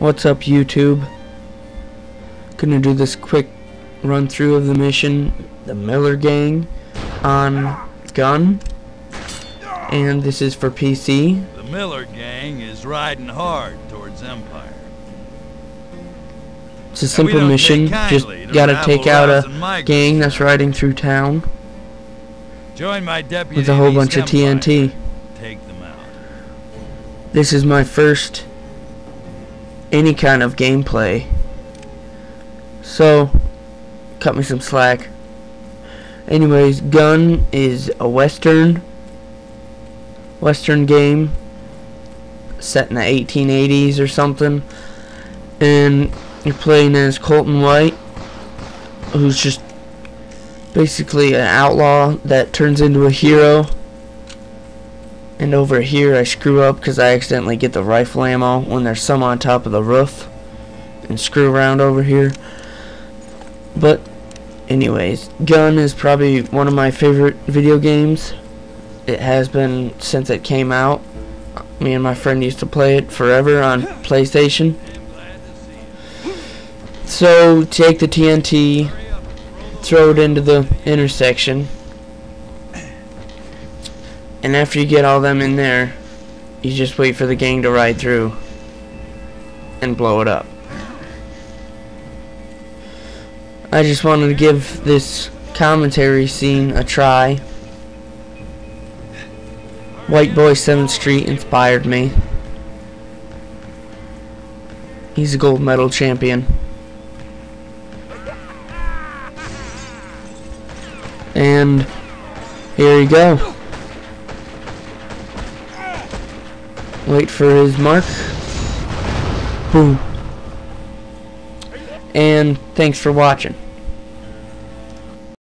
What's up, YouTube? Gonna do this quick run through of the mission, the Miller Gang, on Gun, and this is for PC. The Miller Gang is riding hard towards Empire. It's a simple mission, just gotta take out a gang that's riding through town with a whole bunch of TNT. Take them out. This is my first any kind of gameplay, so cut me some slack. Anyways, Gun is a western game set in the 1880s or something, and you're playing as Colton White, who's just basically an outlaw that turns into a hero. And over here I screw up because I accidentally get the rifle ammo when there's some on top of the roof, and screw around over here. But anyways, Gun is probably one of my favorite video games. It has been since it came out. Me and my friend used to play it forever on PlayStation. So take the TNT, throw it into the intersection, and after you get all them in there, you just wait for the gang to ride through and blow it up. I just wanted to give this commentary scene a try. White Boy 7th Street inspired me. He's a gold medal champion. And here you go. Wait for his mark. Boom. And thanks for watching.